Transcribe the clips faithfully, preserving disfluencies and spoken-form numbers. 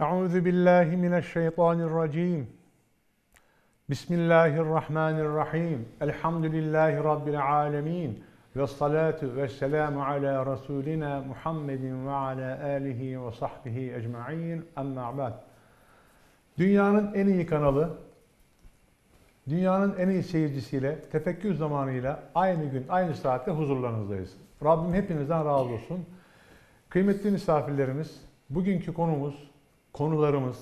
Euzu billahi mineşşeytanirracim. Bismillahirrahmanirrahim. Elhamdülillahi rabbil âlemin. Ve salatu ve selamu ala Resulina Muhammedin ve ala alihi ve sahbihi ecmaîn. Amma ba'd. Dünyanın en iyi kanalı, dünyanın en iyi seyircisiyle, tefekkür zamanıyla aynı gün, aynı saatte huzurlarınızdayız. Rabbim hepinizden razı olsun. Kıymetli misafirlerimiz, bugünkü konumuz, konularımız,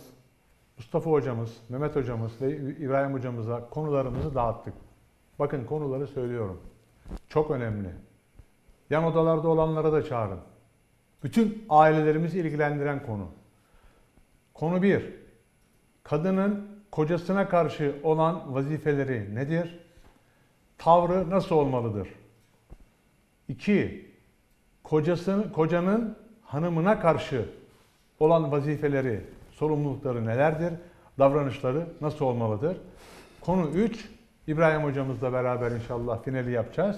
Mustafa hocamız, Mehmet hocamız ve İbrahim hocamıza konularımızı dağıttık. Bakın konuları söylüyorum. Çok önemli. Yan odalarda olanlara da çağırın. Bütün ailelerimizi ilgilendiren konu. Konu bir. Kadının kocasına karşı olan vazifeleri nedir? Tavrı nasıl olmalıdır? İki. Kocasının, kocanın hanımına karşı olan vazifeleri, sorumlulukları nelerdir? Davranışları nasıl olmalıdır? Konu üç. İbrahim hocamızla beraber inşallah finali yapacağız.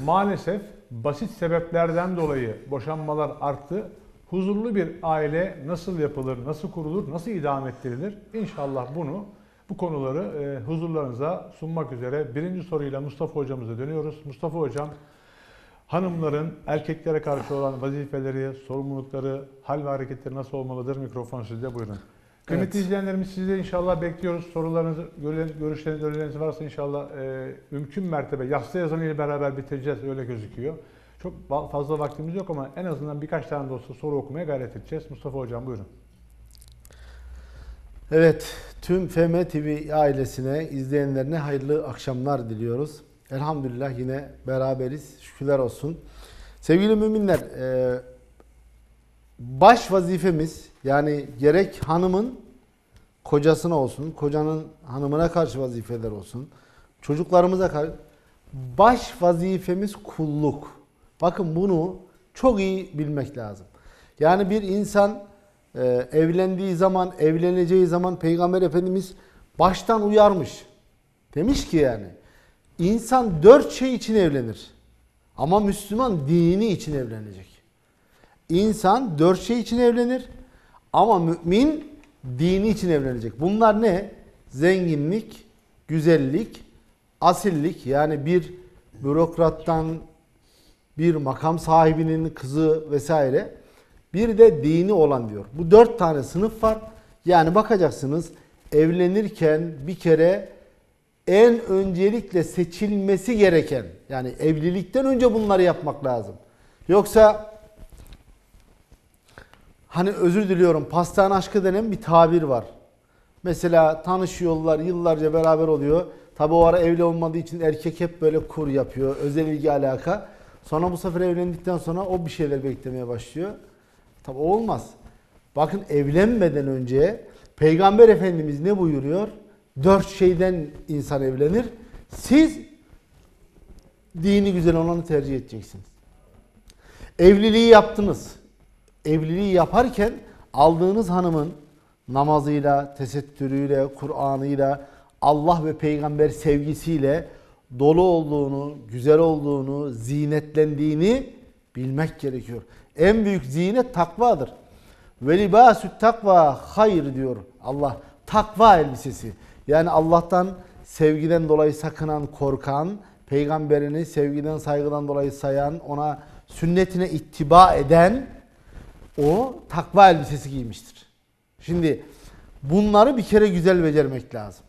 Maalesef basit sebeplerden dolayı boşanmalar arttı. Huzurlu bir aile nasıl yapılır, nasıl kurulur, nasıl idame ettirilir? İnşallah bunu, bu konuları e, huzurlarınıza sunmak üzere birinci soruyla Mustafa hocamıza dönüyoruz. Mustafa hocam, hanımların erkeklere karşı olan vazifeleri, sorumlulukları, hal ve hareketleri nasıl olmalıdır? Mikrofon sizde, buyurun. Kıymetli evet. izleyenlerimiz, sizi de inşallah bekliyoruz. Sorularınız, görüşleriniz, önerileriniz varsa inşallah e, mümkün mertebe yaslı yazanıyla beraber bitireceğiz, öyle gözüküyor. Çok fazla vaktimiz yok ama en azından birkaç tane de olsa soru okumaya gayret edeceğiz. Mustafa hocam, buyurun. Evet, tüm F M T V ailesine, izleyenlerine hayırlı akşamlar diliyoruz. Elhamdülillah yine beraberiz. Şükürler olsun. Sevgili müminler, baş vazifemiz, yani gerek hanımın kocasına olsun, kocanın hanımına karşı vazifeler olsun, çocuklarımıza karşı baş vazifemiz kulluk. Bakın, bunu çok iyi bilmek lazım. Yani bir insan evlendiği zaman, evleneceği zaman Peygamber Efendimiz baştan uyarmış. Demiş ki yani, İnsan dört şey için evlenir. Ama Müslüman dini için evlenecek. İnsan dört şey için evlenir. Ama mümin dini için evlenecek. Bunlar ne? Zenginlik, güzellik, asillik. Yani bir bürokrattan, bir makam sahibinin kızı vesaire. Bir de dini olan diyor. Bu dört tane sınıf var. Yani bakacaksınız, evlenirken bir kere en öncelikle seçilmesi gereken, yani evlilikten önce bunları yapmak lazım. Yoksa hani, özür diliyorum, pastane aşkı denen bir tabir var. Mesela tanışıyorlar, yıllarca beraber oluyor. Tabi o ara evli olmadığı için erkek hep böyle kur yapıyor, özel ilgi alaka. Sonra bu sefer evlendikten sonra o bir şeyler beklemeye başlıyor. Tabi o olmaz. Bakın, evlenmeden önce Peygamber Efendimiz ne buyuruyor? Dört şeyden insan evlenir. Siz dini güzel olanı tercih edeceksiniz. Evliliği yaptınız. Evliliği yaparken aldığınız hanımın namazıyla, tesettürüyle, Kur'an'ıyla, Allah ve peygamber sevgisiyle dolu olduğunu, güzel olduğunu, zinetlendiğini bilmek gerekiyor. En büyük zinet takvadır. Ve libâsü't takva hayır diyor Allah. Takva elbisesi. Yani Allah'tan, sevgiden dolayı sakınan, korkan, peygamberini sevgiden, saygıdan dolayı sayan, ona, sünnetine ittiba eden, o takva elbisesi giymiştir. Şimdi bunları bir kere güzel becermek lazım.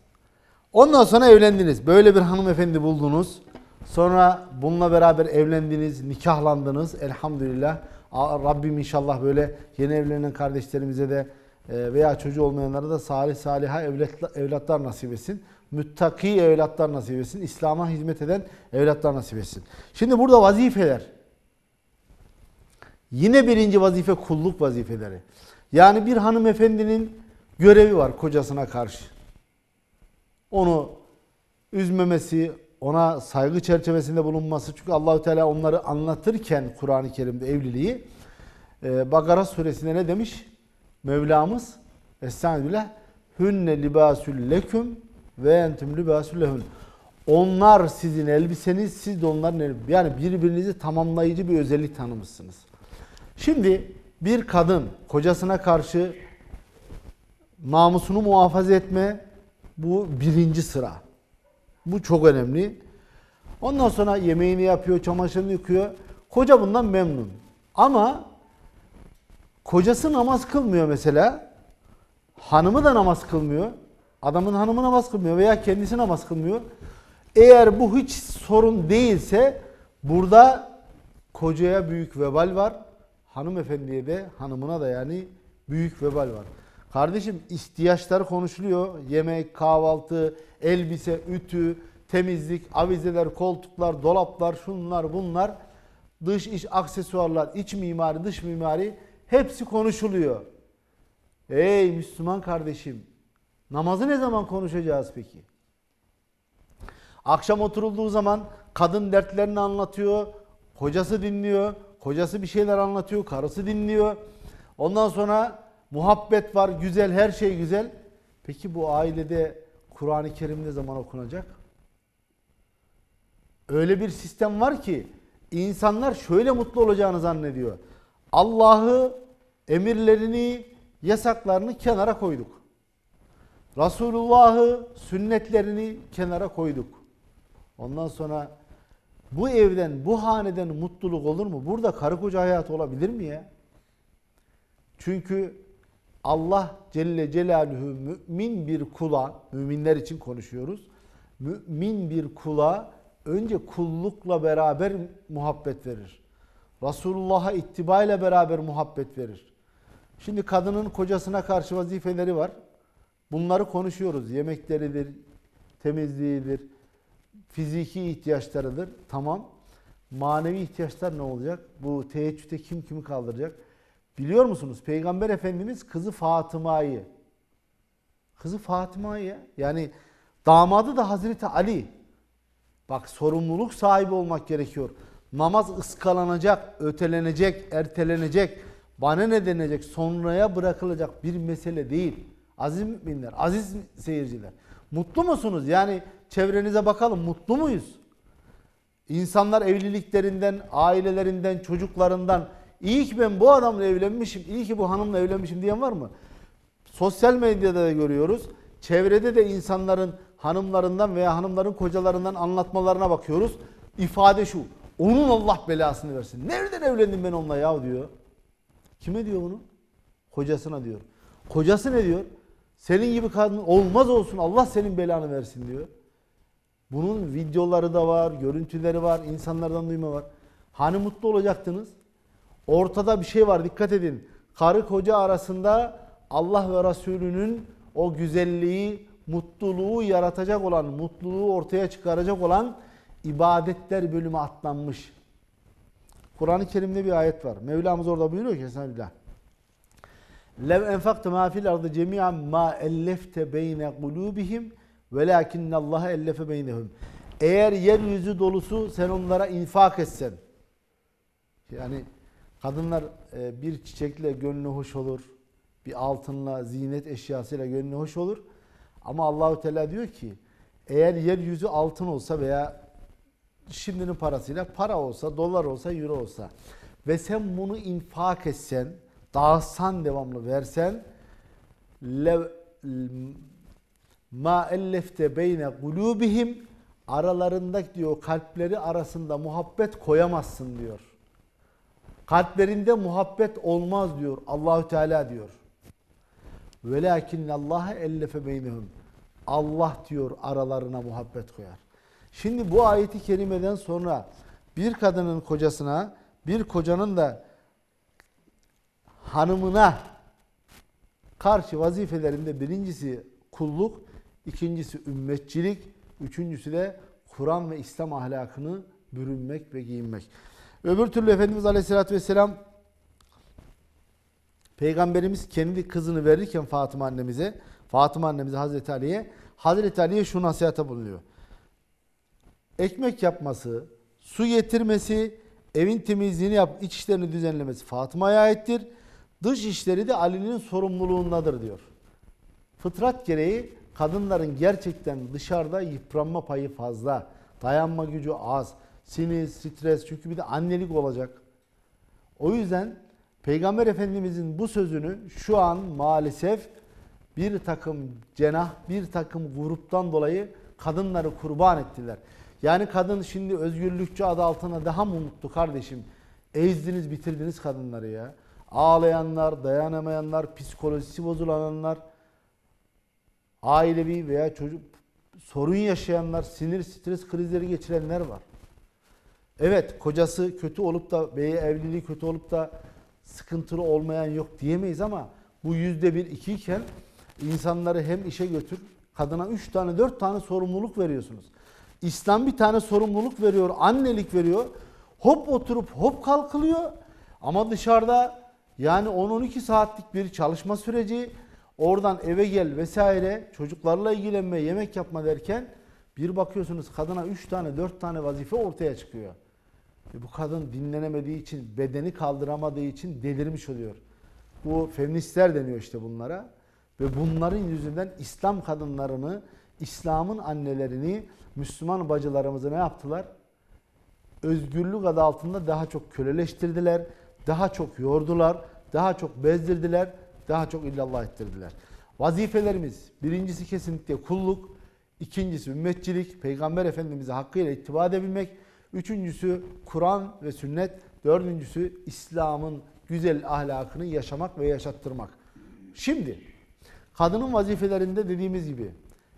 Ondan sonra evlendiniz. Böyle bir hanımefendi buldunuz. Sonra bununla beraber evlendiniz, nikahlandınız. Elhamdülillah. Rabbim inşallah böyle yeni evlenen kardeşlerimize de veya çocuğu olmayanlara da salih saliha evlatlar nasip etsin. Müttaki evlatlar nasip etsin. İslam'a hizmet eden evlatlar nasip etsin. Şimdi burada vazifeler. Yine birinci vazife kulluk vazifeleri. Yani bir hanımefendinin görevi var kocasına karşı. Onu üzmemesi, ona saygı çerçevesinde bulunması. Çünkü Allahu Teala onları anlatırken Kur'an-ı Kerim'de evliliği, Bakara Suresi'nde ne demiş? Mevlamız, Estağfirullah, hünne libâsül leküm ve entüm libâsül lehün. Onlar sizin elbiseniz, siz de onların elbiseniz. Yani birbirinizi tamamlayıcı bir özellik tanımışsınız. Şimdi bir kadın kocasına karşı namusunu muhafaza etme, bu birinci sıra. Bu çok önemli. Ondan sonra yemeğini yapıyor, çamaşırını yıkıyor. Koca bundan memnun. Ama kocası namaz kılmıyor mesela. Hanımı da namaz kılmıyor. Adamın hanımı namaz kılmıyor veya kendisi namaz kılmıyor. Eğer bu hiç sorun değilse burada kocaya büyük vebal var. Hanımefendiye de, hanımına da yani büyük vebal var. Kardeşim, ihtiyaçlar konuşuluyor. Yemek, kahvaltı, elbise, ütü, temizlik, avizeler, koltuklar, dolaplar, şunlar, bunlar. Dış iş aksesuarlar, iç mimari, dış mimari hepsi konuşuluyor. Ey Müslüman kardeşim, namazı ne zaman konuşacağız peki? Akşam oturulduğu zaman kadın dertlerini anlatıyor, kocası dinliyor, kocası bir şeyler anlatıyor, karısı dinliyor. Ondan sonra muhabbet var, güzel, her şey güzel. Peki bu ailede Kur'an-ı Kerim ne zaman okunacak? Öyle bir sistem var ki insanlar şöyle mutlu olacağını zannediyor. Allah'ı, emirlerini, yasaklarını kenara koyduk. Resulullah'ı, sünnetlerini kenara koyduk. Ondan sonra bu evden, bu haneden mutluluk olur mu? Burada karı koca hayatı olabilir mi ya? Çünkü Allah Celle Celaluhu mümin bir kula, müminler için konuşuyoruz. Mümin bir kula önce kullukla beraber muhabbet verir. Resulullah'a ittiba ile beraber muhabbet verir. Şimdi kadının kocasına karşı vazifeleri var. Bunları konuşuyoruz. Yemekleridir, temizliğidir, fiziki ihtiyaçlarıdır. Tamam. Manevi ihtiyaçlar ne olacak? Bu teheccüde kim kimi kaldıracak? Biliyor musunuz? Peygamber Efendimiz kızı Fatıma'yı, kızı Fatıma'yı yani damadı da Hazreti Ali. Bak, sorumluluk sahibi olmak gerekiyor. Namaz ıskalanacak, ötelenecek, ertelenecek, bana ne denecek, sonraya bırakılacak bir mesele değil. Aziz müminler, aziz seyirciler. Mutlu musunuz? Yani çevrenize bakalım, mutlu muyuz? İnsanlar evliliklerinden, ailelerinden, çocuklarından iyi ki ben bu adamla evlenmişim, iyi ki bu hanımla evlenmişim diyen var mı? Sosyal medyada da görüyoruz. Çevrede de insanların hanımlarından veya hanımların kocalarından anlatmalarına bakıyoruz. İfade şu: onun Allah belasını versin. Nereden evlendim ben onunla ya diyor. Kime diyor bunu? Kocasına diyor. Kocası ne diyor? Senin gibi kadın olmaz olsun, Allah senin belanı versin diyor. Bunun videoları da var, görüntüleri var, insanlardan duyma var. Hani mutlu olacaktınız? Ortada bir şey var, dikkat edin. Karı koca arasında Allah ve Resulünün o güzelliği, mutluluğu yaratacak olan, mutluluğu ortaya çıkaracak olan ibadetler bölümü atlanmış. Kur'an-ı Kerim'de bir ayet var. Mevlamız orada buyuruyor ki: لَوْ اَنْفَقْتَ مَا فِي الْاَرْضِ جَمِيعًا مَا اَلَّفْتَ بَيْنَ قُلُوبِهِمْ وَلَاكِنَّ اللّٰهَ اَلَّفَ بَيْنَهُمْ. Eğer yeryüzü dolusu sen onlara infak etsen, yani kadınlar bir çiçekle gönlü hoş olur, bir altınla, ziynet eşyasıyla gönlü hoş olur. Ama Allahu Teala diyor ki eğer yeryüzü altın olsa veya şimdinin parasıyla para olsa, dolar olsa, euro olsa ve sen bunu infak etsen, dağıtsan, devamlı versen, ma ellefte beyne kulubihim, aralarındaki diyor kalpleri arasında muhabbet koyamazsın diyor. Kalplerinde muhabbet olmaz diyor. Allahu Teala diyor. Velakinnallaha ellefe beynehum. Allah diyor aralarına muhabbet koyar. Şimdi bu ayeti kerimeden sonra bir kadının kocasına, bir kocanın da hanımına karşı vazifelerinde birincisi kulluk, ikincisi ümmetçilik, üçüncüsü de Kur'an ve İslam ahlakını bürünmek ve giyinmek. Öbür türlü Efendimiz Aleyhisselatü Vesselam, Peygamberimiz kendi kızını verirken Fatıma annemize, Fatıma annemize Hazreti Ali'ye, Hazreti Ali'ye şu nasihata bulunuyor: ekmek yapması, su getirmesi, evin temizliğini yap, iç işlerini düzenlemesi Fatıma'ya aittir. Dış işleri de Ali'nin sorumluluğundadır diyor. Fıtrat gereği kadınların gerçekten dışarıda yıpranma payı fazla, dayanma gücü az, sinir, stres, çünkü bir de annelik olacak. O yüzden Peygamber Efendimizin bu sözünü şu an maalesef bir takım cenah, bir takım gruptan dolayı kadınları kurban ettiler. Yani kadın şimdi özgürlükçü adı altına daha mı mutlu kardeşim? Ezdiniz, bitirdiniz kadınları ya. Ağlayanlar, dayanamayanlar, psikolojisi bozulanlar, ailevi veya çocuk sorun yaşayanlar, sinir, stres krizleri geçirenler var. Evet, kocası kötü olup da veya evliliği kötü olup da sıkıntılı olmayan yok diyemeyiz ama bu yüzde bir iki iken insanları hem işe götür, kadına üç tane dört tane sorumluluk veriyorsunuz. İslam bir tane sorumluluk veriyor, annelik veriyor. Hop oturup hop kalkılıyor ama dışarıda yani on on iki saatlik bir çalışma süreci, oradan eve gel vesaire, çocuklarla ilgilenme, yemek yapma derken bir bakıyorsunuz kadına üç tane dört tane vazife ortaya çıkıyor. E bu kadın dinlenemediği için, bedeni kaldıramadığı için delirmiş oluyor. Bu feministler deniyor işte bunlara ve bunların yüzünden İslam kadınlarını, İslam'ın annelerini, Müslüman bacılarımızı ne yaptılar? Özgürlük adı altında daha çok köleleştirdiler, daha çok yordular, daha çok bezdirdiler, daha çok illallah ettirdiler. Vazifelerimiz birincisi kesinlikle kulluk, ikincisi ümmetçilik, Peygamber Efendimiz'e hakkıyla ittiba edebilmek, üçüncüsü Kur'an ve sünnet, dördüncüsü İslam'ın güzel ahlakını yaşamak ve yaşattırmak. Şimdi kadının vazifelerinde dediğimiz gibi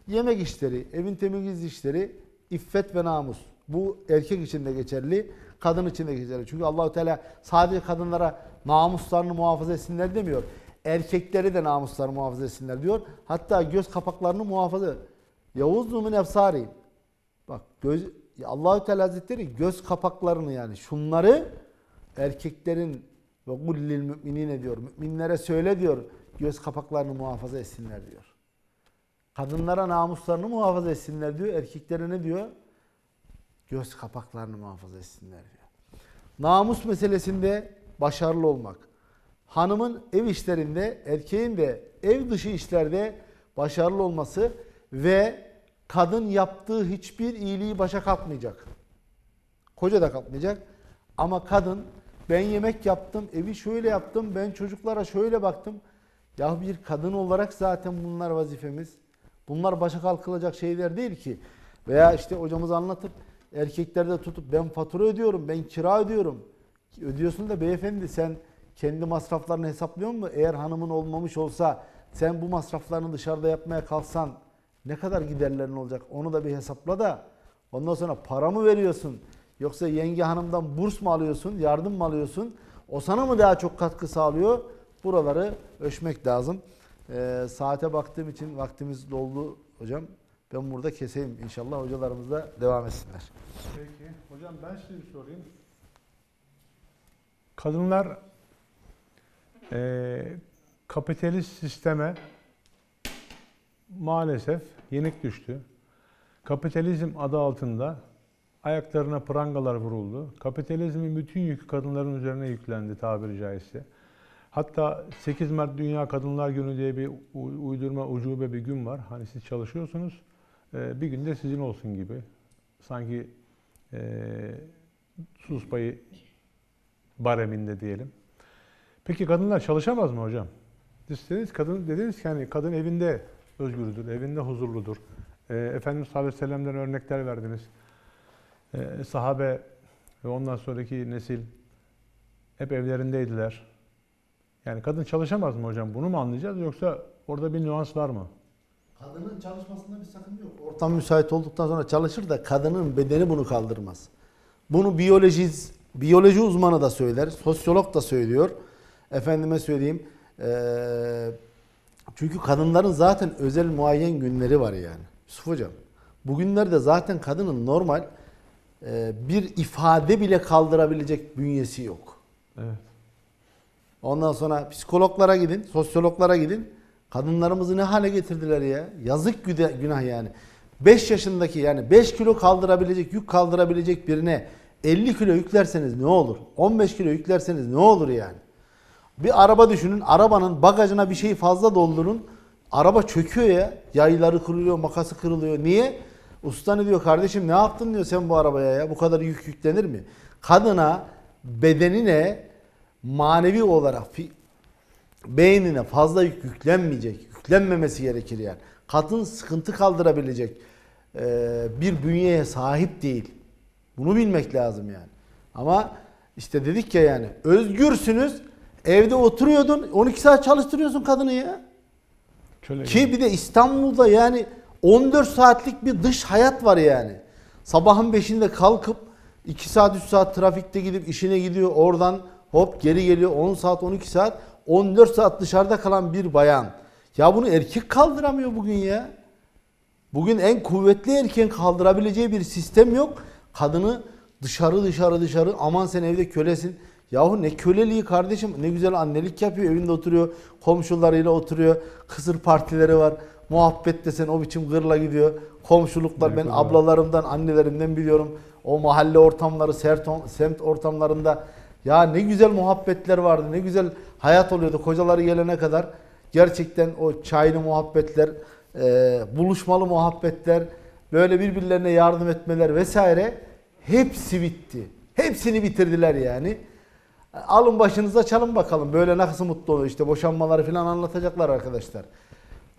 yemek işleri, evin temizliği işleri, iffet ve namus. Bu erkek için de geçerli, kadın için de geçerli. Çünkü Allahu Teala sadece kadınlara namuslarını muhafaza etsinler demiyor. Erkekleri de namuslarını muhafaza etsinler diyor. Hatta göz kapaklarını muhafaza. Yavuzlumun efsari. Bak göz, Allahu Teala Hazretleri göz kapaklarını yani şunları erkeklerin ve gullil müminine diyor. Müminlere söyle diyor. Göz kapaklarını muhafaza etsinler diyor. Kadınlara namuslarını muhafaza etsinler diyor. Erkeklere ne diyor? Göz kapaklarını muhafaza etsinler diyor. Namus meselesinde başarılı olmak. Hanımın ev işlerinde, erkeğin de ev dışı işlerde başarılı olması ve kadın yaptığı hiçbir iyiliği başa kalkmayacak. Koca da kalkmayacak. Ama kadın ben yemek yaptım, evi şöyle yaptım, ben çocuklara şöyle baktım. Ya bir kadın olarak zaten bunlar vazifemiz. Bunlar başa kalkılacak şeyler değil ki. Veya işte hocamız anlatıp erkeklerde tutup ben fatura ödüyorum, ben kira ödüyorum. Ödüyorsun da beyefendi sen kendi masraflarını hesaplıyor musun? Eğer hanımın olmamış olsa sen bu masraflarını dışarıda yapmaya kalksan ne kadar giderlerin olacak? Onu da bir hesapla da ondan sonra para mı veriyorsun? Yoksa yenge hanımdan burs mu alıyorsun, yardım mı alıyorsun? O sana mı daha çok katkı sağlıyor? Buraları ölçmek lazım. Ee, saate baktığım için vaktimiz doldu hocam. Ben burada keseyim. İnşallah hocalarımız da devam etsinler. Peki. Hocam ben size bir sorayım. Kadınlar e, kapitalist sisteme maalesef yenik düştü. Kapitalizm adı altında ayaklarına prangalar vuruldu. Kapitalizmin bütün yükü kadınların üzerine yüklendi tabiri caizse. Hatta sekiz Mart Dünya Kadınlar Günü diye bir uydurma, ucube bir gün var. Hani siz çalışıyorsunuz, bir gün de sizin olsun gibi. Sanki e, sus payı bareminde diyelim. Peki kadınlar çalışamaz mı hocam? Dediniz, kadın, dediniz ki hani kadın evinde özgürdür, evinde huzurludur. E, Efendimiz sallallahu aleyhi ve sellem'den örnekler verdiniz. E, sahabe ve ondan sonraki nesil hep evlerindeydiler. Yani kadın çalışamaz mı hocam? Bunu mu anlayacağız yoksa orada bir nüans var mı? Kadının çalışmasında bir sakınca yok. Ortam müsait olduktan sonra çalışır da kadının bedeni bunu kaldırmaz. Bunu biyoloji, biyoloji uzmanı da söyler, sosyolog da söylüyor. Efendime söyleyeyim. Ee, çünkü kadınların zaten özel muayyen günleri var yani. Yusuf hocam, bugünlerde zaten kadının normal e, bir ifade bile kaldırabilecek bünyesi yok. Evet. Ondan sonra psikologlara gidin, sosyologlara gidin. Kadınlarımızı ne hale getirdiler ya? Yazık günah yani. beş yaşındaki yani beş kilo kaldırabilecek, yük kaldırabilecek birine elli kilo yüklerseniz ne olur? on beş kilo yüklerseniz ne olur yani? Bir araba düşünün, arabanın bagajına bir şeyi fazla doldurun. Araba çöküyor ya, yayları kırılıyor, makası kırılıyor. Niye? Usta ne diyor kardeşim ne yaptın diyor sen bu arabaya ya? Bu kadar yük yüklenir mi? Kadına, bedenine, manevi olarak beynine fazla yük yüklenmeyecek. yüklenmemesi gerekir yani. Kadın sıkıntı kaldırabilecek bir bünyeye sahip değil. Bunu bilmek lazım yani. Ama işte dedik ya yani özgürsünüz. Evde oturuyordun, on iki saat çalıştırıyorsun kadını ya. Köle ki gibi. Bir de İstanbul'da yani on dört saatlik bir dış hayat var yani. Sabahın beşinde kalkıp iki saat üç saat trafikte gidip işine gidiyor. Oradan hop geri geliyor on saat on iki saat. on dört saat dışarıda kalan bir bayan. Ya bunu erkek kaldıramıyor bugün ya. Bugün en kuvvetli erkeğin kaldırabileceği bir sistem yok. Kadını dışarı dışarı dışarı aman sen evde kölesin. Yahu ne köleliği kardeşim, ne güzel annelik yapıyor, evinde oturuyor, komşularıyla oturuyor, kısır partileri var, muhabbet desen o biçim gırla gidiyor, komşuluklar, ne ben kadar. Ablalarımdan, annelerimden biliyorum, o mahalle ortamları, semt ortamlarında ya ne güzel muhabbetler vardı, ne güzel hayat oluyordu kocaları gelene kadar. Gerçekten o çaylı muhabbetler, e, buluşmalı muhabbetler, böyle birbirlerine yardım etmeler vesaire hepsi bitti. Hepsini bitirdiler yani. Alın başınıza çalın bakalım. Böyle nasıl mutlu oluyor işte, boşanmaları falan anlatacaklar arkadaşlar.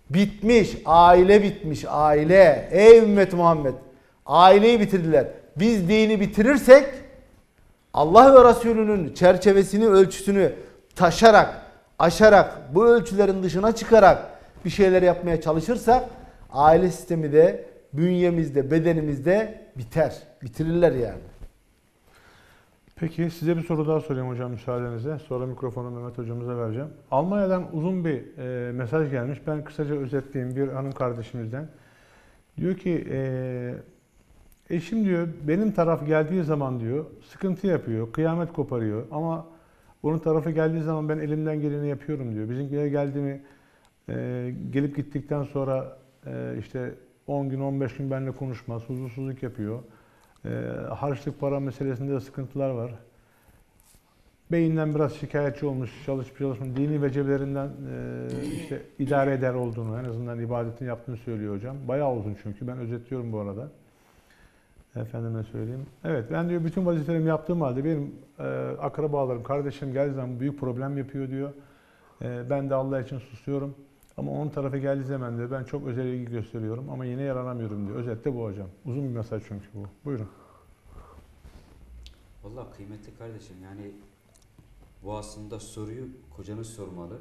Bitmiş, aile bitmiş, aile. Ey ümmet Muhammed, aileyi bitirdiler. Biz dini bitirirsek Allah ve Resulünün çerçevesini, ölçüsünü taşarak, aşarak, bu ölçülerin dışına çıkarak bir şeyler yapmaya çalışırsak aile sistemi de bünyemizde, bedenimizde biter. Bitirirler yani. Peki size bir soru daha sorayım hocam müsaadenizle. Sonra mikrofonu Mehmet hocamıza vereceğim. Almanya'dan uzun bir e, mesaj gelmiş. Ben kısaca özetleyeyim bir hanım kardeşimizden. Diyor ki e, eşim diyor benim taraf geldiği zaman diyor sıkıntı yapıyor, kıyamet koparıyor. Ama onun tarafı geldiği zaman ben elimden geleni yapıyorum diyor. Bizimkiler geldi mi e, gelip gittikten sonra e, işte on gün on beş gün benimle konuşmaz, huzursuzluk yapıyor. E, harçlık para meselesinde de sıkıntılar var. Beyinden biraz şikayetçi olmuş, çalışıp çalışmış, dini veciblerinden e, işte idare eder olduğunu, en azından ibadetini yaptığını söylüyor hocam. Bayağı uzun çünkü, ben özetliyorum bu arada. Efendime söyleyeyim. Evet, ben diyor bütün vazifelerimi yaptığım halde benim e, akrabalarım, kardeşim geldiği zaman büyük problem yapıyor diyor. E, ben de Allah için susuyorum. Ama onun tarafı geldiği zaman diyor, ben çok özel ilgi gösteriyorum ama yine yaranamıyorum diyor. Özetle bu hocam. Uzun bir mesaj çünkü bu. Buyurun. Vallahi kıymetli kardeşim yani bu aslında soruyu kocanız sormalı.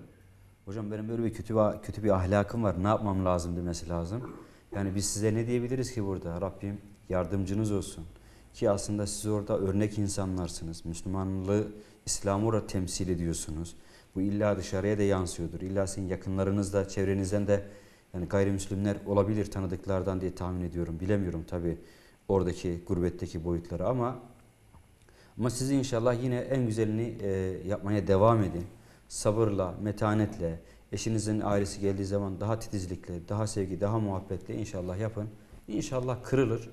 Hocam benim böyle bir kötü bir, kötü bir ahlakım var, ne yapmam lazım demesi lazım. Yani biz size ne diyebiliriz ki burada? Rabbim yardımcınız olsun. Ki aslında siz orada örnek insanlarsınız. Müslümanlığı, İslam'ı orada temsil ediyorsunuz. Bu illa dışarıya da yansıyordur. İlla sizin yakınlarınızda, çevrenizden de yani gayrimüslimler olabilir tanıdıklardan diye tahmin ediyorum. Bilemiyorum tabii oradaki gurbetteki boyutları ama ama siz inşallah yine en güzelini e, yapmaya devam edin. Sabırla, metanetle, eşinizin ailesi geldiği zaman daha titizlikle, daha sevgi, daha muhabbetle inşallah yapın. İnşallah kırılır.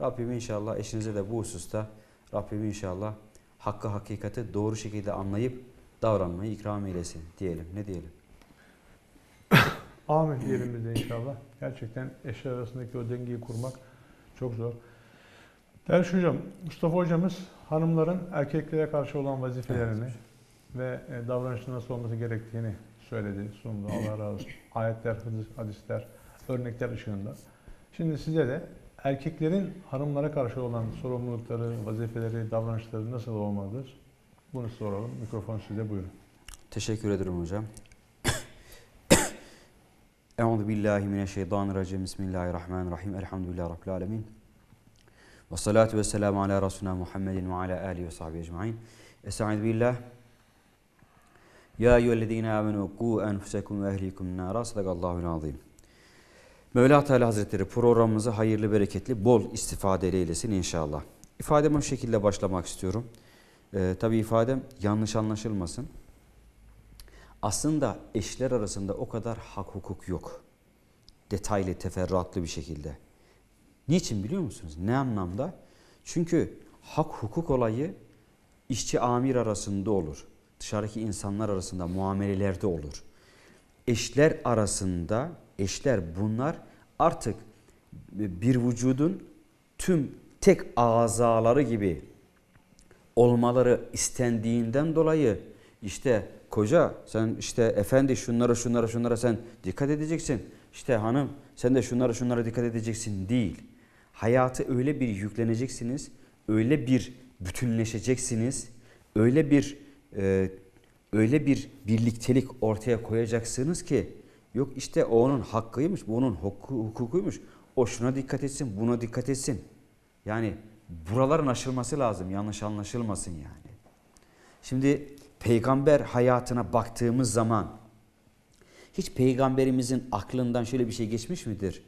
Rabbim inşallah eşinize de bu hususta Rabbim inşallah hakkı hakikati doğru şekilde anlayıp davranmayı ikram eylesin diyelim. Ne diyelim? Amin diyelim biz de inşallah. Gerçekten eşler arasındaki o dengeyi kurmak çok zor. Derviş hocam, Mustafa hocamız hanımların erkeklere karşı olan vazifelerini evet. ve davranışının nasıl olması gerektiğini söyledi, sundu. Allah razı olsun. Ayetler, hadisler, örnekler ışığında. Şimdi size de erkeklerin hanımlara karşı olan sorumlulukları, vazifeleri, davranışları nasıl olmalıdır? Bunu soralım. Mikrofon size, buyurun. Teşekkür ederim hocam. Euzubillahimineşşeytanirracim. Bismillahirrahmanirrahim. Elhamdülillahi Rabbil alemin. Ve salatu ve selamu ala Resulina Muhammedin ve ala alihi ve sahbihi ecmain. Estaizu billah. Ya eyyühellezine amenu ku enfusekum ve ehlikum nara. Sadakallahu azim. Mevla Teala Hazretleri programımızı hayırlı, bereketli, bol istifadeli eylesin inşallah. İfademe bu şekilde başlamak istiyorum. Ee, tabii ifadem yanlış anlaşılmasın. Aslında eşler arasında o kadar hak hukuk yok. Detaylı, teferruatlı bir şekilde. Niçin biliyor musunuz? Ne anlamda? Çünkü hak hukuk olayı işçi amir arasında olur. Dışarıdaki insanlar arasında, muamelelerde olur. Eşler arasında, eşler bunlar artık bir vücudun tüm tek azaları gibi olmaları istendiğinden dolayı İşte koca sen işte efendi şunlara şunlara şunlara sen dikkat edeceksin. İşte hanım sen de şunlara şunlara dikkat edeceksin değil. Hayatı öyle bir yükleneceksiniz, öyle bir bütünleşeceksiniz, öyle bir e, öyle bir birliktelik ortaya koyacaksınız ki yok işte o onun hakkıymış, bu onun hukukuymuş. O şuna dikkat etsin, buna dikkat etsin. Yani buraların aşılması lazım, yanlış anlaşılmasın yani. Şimdi peygamber hayatına baktığımız zaman hiç peygamberimizin aklından şöyle bir şey geçmiş midir?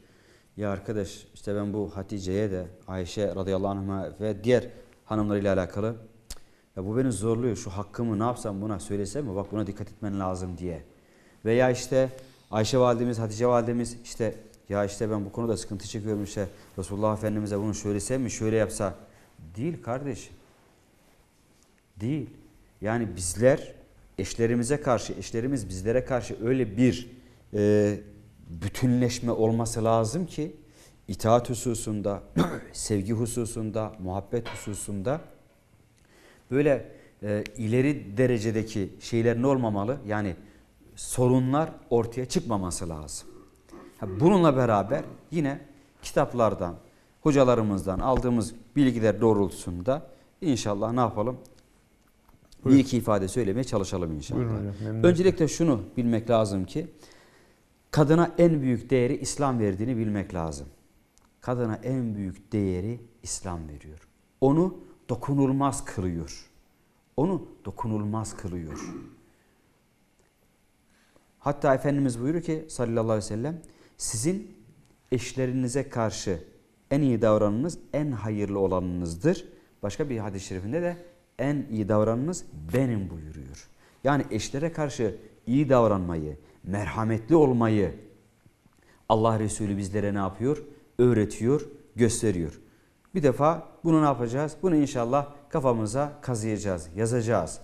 Ya arkadaş işte ben bu Hatice'ye de Ayşe radıyallahu anh'a ve diğer hanımlarıyla alakalı ya bu beni zorluyor, şu hakkımı ne yapsam buna söylesem mi? Bak buna dikkat etmen lazım diye. Veya işte Ayşe validemiz, Hatice validemiz işte ya işte ben bu konuda sıkıntı çekiyorum işte Resulullah Efendimiz'e bunu söylesem mi, şöyle yapsa? Değil kardeşim. Değil. Yani bizler eşlerimize karşı, eşlerimiz bizlere karşı öyle bir e, bütünleşme olması lazım ki itaat hususunda, sevgi hususunda, muhabbet hususunda böyle e, ileri derecedeki şeyler ne olmamalı? Yani sorunlar ortaya çıkmaması lazım. Bununla beraber yine kitaplardan, hocalarımızdan aldığımız bilgiler doğrultusunda inşallah ne yapalım? Bir iki ifade söylemeye çalışalım inşallah. Buyurun, öncelikle şunu bilmek lazım ki kadına en büyük değeri İslam verdiğini bilmek lazım. Kadına en büyük değeri İslam veriyor. Onu dokunulmaz kılıyor. Onu dokunulmaz kılıyor. Hatta Efendimiz buyuruyor ki sallallahu aleyhi ve sellem sizin eşlerinize karşı en iyi davranınız en hayırlı olanınızdır. Başka bir hadis-i şerifinde de en iyi davranınız benim buyuruyor. Yani eşlere karşı iyi davranmayı, merhametli olmayı Allah Resulü bizlere ne yapıyor? Öğretiyor, gösteriyor. Bir defa bunu ne yapacağız? Bunu inşallah kafamıza kazıyacağız, yazacağız.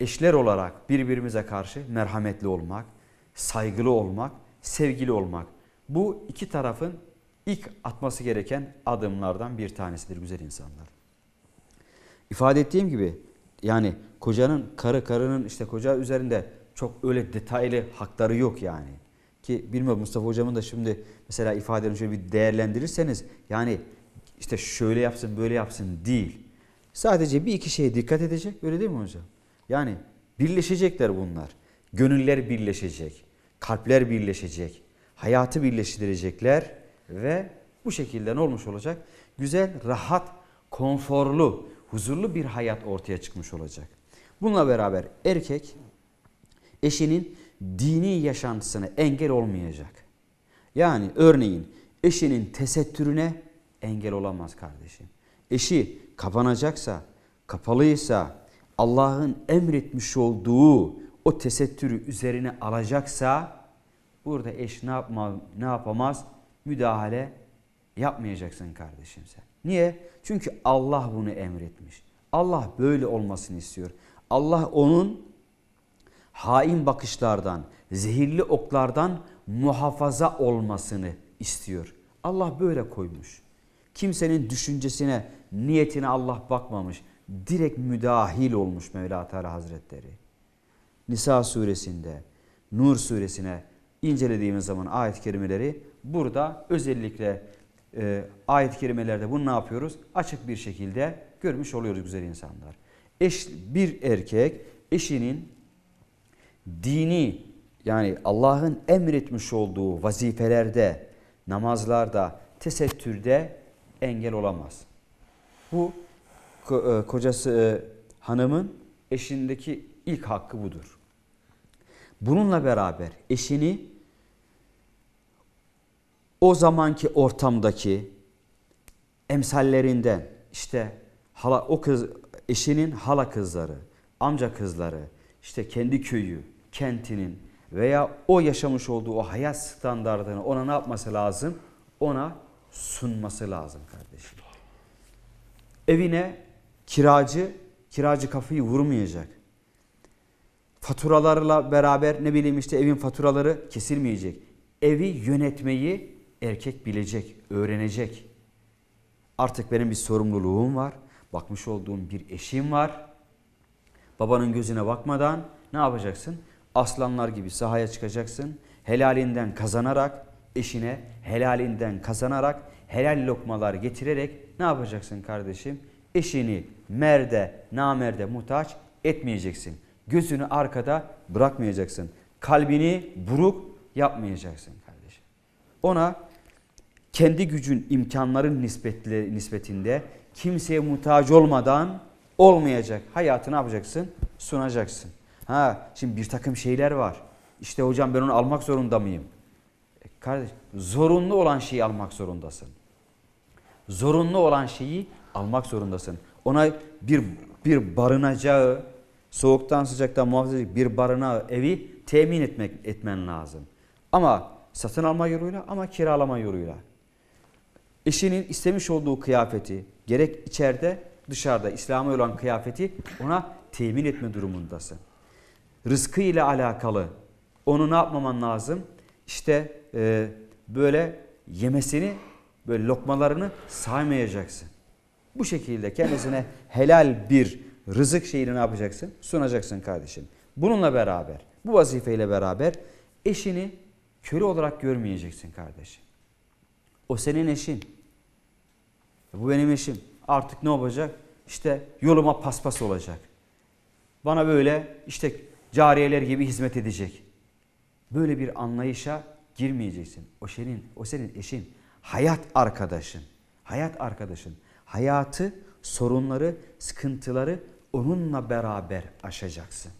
Eşler olarak birbirimize karşı merhametli olmak, saygılı olmak, sevgili olmak. Bu iki tarafın ilk atması gereken adımlardan bir tanesidir güzel insanlar. İfade ettiğim gibi yani kocanın, karı karının işte koca üzerinde çok öyle detaylı hakları yok yani. Ki bilmiyorum Mustafa hocamın da şimdi mesela ifadelerini şöyle bir değerlendirirseniz yani işte şöyle yapsın böyle yapsın değil. Sadece bir iki şeye dikkat edecek, öyle değil mi hocam? Yani birleşecekler bunlar. Gönüller birleşecek, kalpler birleşecek, hayatı birleştirecekler ve bu şekilde ne olmuş olacak? Güzel, rahat, konforlu, huzurlu bir hayat ortaya çıkmış olacak. Bununla beraber erkek eşinin dini yaşantısına engel olmayacak. Yani örneğin eşinin tesettürüne engel olamaz kardeşim. Eşi kapanacaksa, kapalıysa, Allah'ın emretmiş olduğu o tesettürü üzerine alacaksa burada eş ne yapma, ne yapamaz? Müdahale yapmayacaksın kardeşim sen. Niye? Çünkü Allah bunu emretmiş. Allah böyle olmasını istiyor. Allah onun hain bakışlardan, zehirli oklardan muhafaza olmasını istiyor. Allah böyle koymuş. Kimsenin düşüncesine, niyetine Allah bakmamış. Direkt müdahil olmuş Mevla Teala Hazretleri. Nisa suresinde, Nur suresine incelediğimiz zaman ayet-i kerimeleri burada özellikle e, ayet-i kerimelerde bunu ne yapıyoruz? Açık bir şekilde görmüş oluyoruz güzel insanlar. Eş, bir erkek eşinin dini yani Allah'ın emretmiş olduğu vazifelerde, namazlarda, tesettürde engel olamaz. Bu kocası hanımın eşindeki ilk hakkı budur. Bununla beraber eşini o zamanki ortamdaki emsallerinden işte hala o kız eşinin hala kızları, amca kızları, işte kendi köyü, kentinin veya o yaşamış olduğu o hayat standartını ona ne yapması lazım? Ona sunması lazım kardeşim. Evine Kiracı, kiracı kafayı vurmayacak. Faturalarla beraber ne bileyim işte evin faturaları kesilmeyecek. Evi yönetmeyi erkek bilecek, öğrenecek. Artık benim bir sorumluluğum var. Bakmış olduğum bir eşim var. Babanın gözüne bakmadan ne yapacaksın? Aslanlar gibi sahaya çıkacaksın. Helalinden kazanarak, eşine helalinden kazanarak, helal lokmalar getirerek ne yapacaksın kardeşim? Eşini merde, namerde muhtaç etmeyeceksin. Gözünü arkada bırakmayacaksın. Kalbini buruk yapmayacaksın kardeşim. Ona kendi gücün, imkanların nispetinde kimseye muhtaç olmadan olmayacak hayatı ne yapacaksın? Sunacaksın. Ha, şimdi bir takım şeyler var. İşte hocam ben onu almak zorunda mıyım? E kardeş, zorunlu olan şeyi almak zorundasın. Zorunlu olan şeyi almak zorundasın. Ona bir bir barınacağı, soğuktan sıcaktan muhafaza edecek bir barınağı, evi temin etmek etmen lazım. Ama satın alma yoluyla, ama kiralama yoluyla. Eşinin istemiş olduğu kıyafeti, gerek içeride dışarıda İslam'a olan kıyafeti ona temin etme durumundasın. Rızkı ile alakalı onu ne yapmaman lazım? İşte e, böyle yemesini, böyle lokmalarını saymayacaksın. Bu şekilde kendisine helal bir rızık şeyini ne yapacaksın? Sunacaksın kardeşim. Bununla beraber, bu vazifeyle beraber eşini köle olarak görmeyeceksin kardeşim. O senin eşin. Bu benim eşim. Artık ne olacak? İşte yoluma paspas olacak. Bana böyle işte cariyeler gibi hizmet edecek. Böyle bir anlayışa girmeyeceksin. O senin, o senin eşin. Hayat arkadaşın. Hayat arkadaşın. Hayatı, sorunları, sıkıntıları onunla beraber aşacaksın.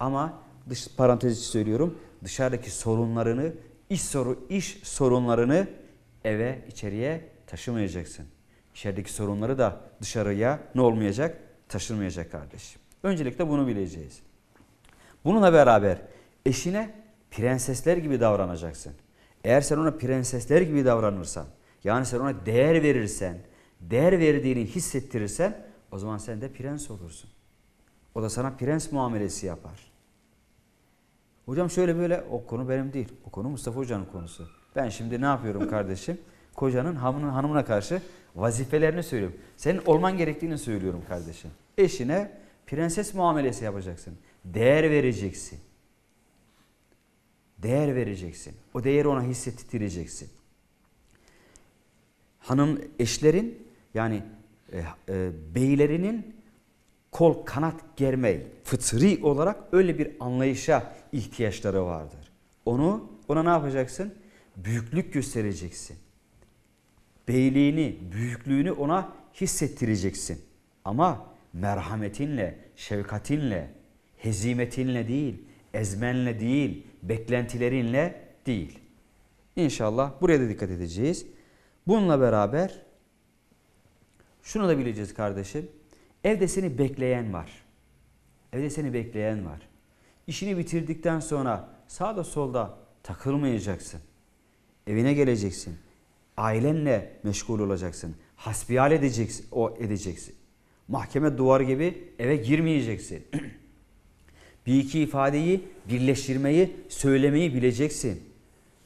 Ama dış parantez içi söylüyorum. Dışarıdaki sorunlarını, iş soru iş sorunlarını eve, içeriye taşımayacaksın. İçerideki sorunları da dışarıya ne olmayacak? Taşınmayacak kardeşim. Öncelikle bunu bileceğiz. Bununla beraber eşine prensesler gibi davranacaksın. Eğer sen ona prensesler gibi davranırsan, yani sen ona değer verirsen, değer verdiğini hissettirirsen, o zaman sen de prens olursun. O da sana prens muamelesi yapar. Hocam şöyle böyle, o konu benim değil. O konu Mustafa Hoca'nın konusu. Ben şimdi ne yapıyorum kardeşim? Kocanın hanımına karşı vazifelerini söylüyorum. Senin olman gerektiğini söylüyorum kardeşim. Eşine prenses muamelesi yapacaksın. Değer vereceksin. Değer vereceksin. O değeri ona hissettireceksin. Hanım eşlerin yani e, e, beylerinin kol kanat germeyi fıtri olarak öyle bir anlayışa ihtiyaçları vardır. Onu ona ne yapacaksın? Büyüklük göstereceksin. Beyliğini, büyüklüğünü ona hissettireceksin. Ama merhametinle, şefkatinle, hezimetinle değil, ezmenle değil, beklentilerinle değil. İnşallah buraya da dikkat edeceğiz. Bununla beraber şunu da bileceğiz kardeşim. Evde seni bekleyen var. Evde seni bekleyen var. İşini bitirdikten sonra sağda solda takılmayacaksın. Evine geleceksin. Ailenle meşgul olacaksın. Hasbihal edeceksin, o edeceksin. Mahkeme duvarı gibi eve girmeyeceksin. Bir iki ifadeyi birleştirmeyi, söylemeyi bileceksin.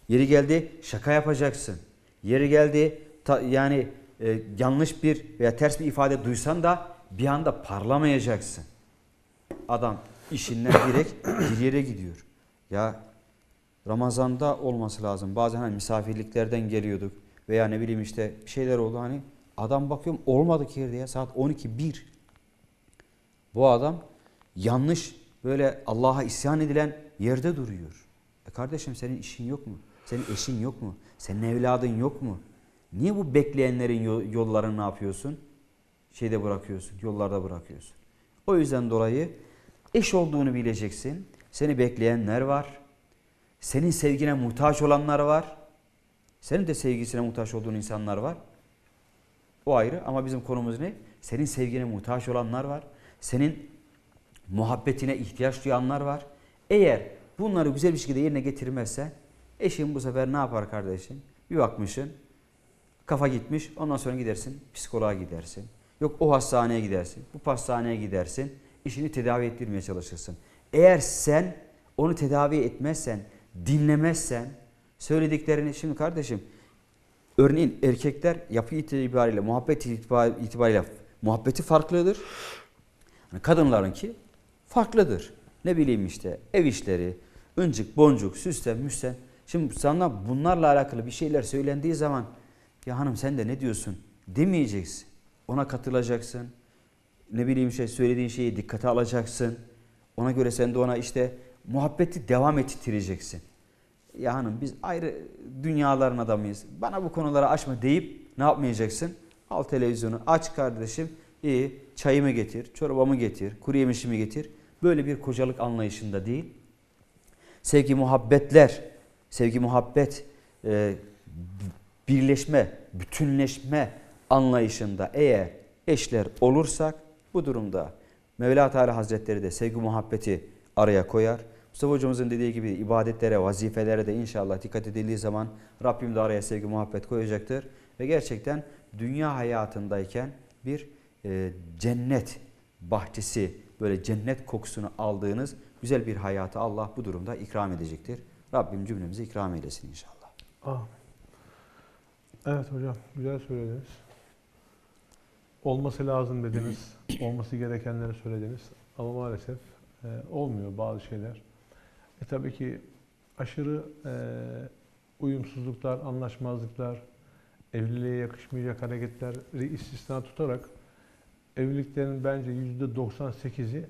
Yeri geldi şaka yapacaksın. Yeri geldi ta, yani e, yanlış bir veya ters bir ifade duysan da bir anda parlamayacaksın. Adam işinden direkt bir yere gidiyor. Ya Ramazan'da olması lazım. Bazen hani misafirliklerden geliyorduk veya ne bileyim işte şeyler oldu hani. Adam bakıyorum olmadı ki yerde ya saat on iki bir. Bu adam yanlış böyle Allah'a isyan edilen yerde duruyor. E kardeşim senin işin yok mu? Senin eşin yok mu? Senin evladın yok mu? Niye bu bekleyenlerin yollarını ne yapıyorsun? Şeyde bırakıyorsun, yollarda bırakıyorsun. O yüzden dolayı eş olduğunu bileceksin. Seni bekleyenler var. Senin sevgine muhtaç olanlar var. Senin de sevgisine muhtaç olduğun insanlar var. O ayrı ama bizim konumuz ne? Senin sevgine muhtaç olanlar var. Senin muhabbetine ihtiyaç duyanlar var. Eğer bunları güzel bir şekilde yerine getirmezsen eşin bu sefer ne yapar kardeşim? Bir bakmışsın, kafa gitmiş, ondan sonra gidersin, psikoloğa gidersin. Yok o hastaneye gidersin, bu pastaneye gidersin, işini tedavi ettirmeye çalışırsın. Eğer sen onu tedavi etmezsen, dinlemezsen, söylediklerini... Şimdi kardeşim, örneğin erkekler yapı itibariyle, muhabbet itibariyle muhabbeti farklıdır. Kadınlarınki farklıdır. Ne bileyim işte ev işleri, ıncık, boncuk, süslen, müslen. Şimdi sana bunlarla alakalı bir şeyler söylendiği zaman ya hanım sen de ne diyorsun demeyeceksin. Ona katılacaksın. Ne bileyim şey söylediğin şeyi dikkate alacaksın. Ona göre sen de ona işte muhabbeti devam ettireceksin. Ya hanım biz ayrı dünyaların adamıyız. Bana bu konuları açma deyip ne yapmayacaksın? Al televizyonu aç kardeşim. İyi çayımı getir, çorbamı getir, kuru yemişimi getir. Böyle bir kocalık anlayışında değil. Sevgi muhabbetler, sevgi muhabbet, e, birleşme, bütünleşme anlayışında eğer eşler olursak bu durumda Mevla Teala Hazretleri de sevgi muhabbeti araya koyar. Mustafa Hocamızın dediği gibi ibadetlere, vazifelere de inşallah dikkat edildiği zaman Rabbim de araya sevgi muhabbet koyacaktır. Ve gerçekten dünya hayatındayken bir e, cennet bahçesi, böyle cennet kokusunu aldığınız güzel bir hayatı Allah bu durumda ikram edecektir. Rabbim cümlemizi ikram eylesin inşallah. Amin. Evet hocam, güzel söylediniz. Olması lazım dediniz, olması gerekenleri söylediniz. Ama maalesef e, olmuyor bazı şeyler. E tabii ki aşırı e, uyumsuzluklar, anlaşmazlıklar, evliliğe yakışmayacak hareketleri istisna tutarak evliliklerin bence yüzde doksan sekizi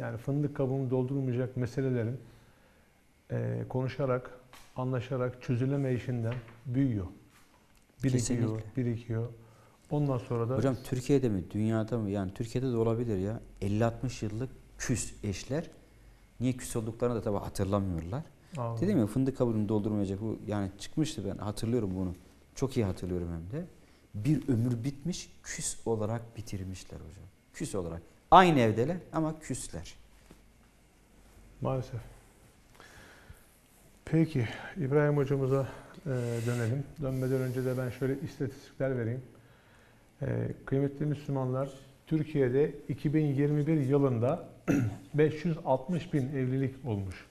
yani fındık kabuğunu doldurmayacak meselelerin e, konuşarak, anlaşarak çözülemeyişinden büyüyor. Birikiyor, kesinlikle. Birikiyor. Ondan sonra da... Hocam Türkiye'de mi, dünyada mı? Yani Türkiye'de de olabilir ya. elli altmış yıllık küs eşler. Niye küs olduklarını da tabii hatırlamıyorlar. Aa, dedim ya fındık kabuğunu doldurmayacak. Bu yani çıkmıştı, ben hatırlıyorum bunu. Çok iyi hatırlıyorum hem de. Bir ömür bitmiş, küs olarak bitirmişler hocam. Küs olarak. Aynı evdeler ama küsler. Maalesef. Peki İbrahim hocamıza e, dönelim. Dönmeden önce de ben şöyle istatistikler vereyim. E, kıymetli Müslümanlar, Türkiye'de iki bin yirmi bir yılında beş yüz altmış bin evlilik olmuş.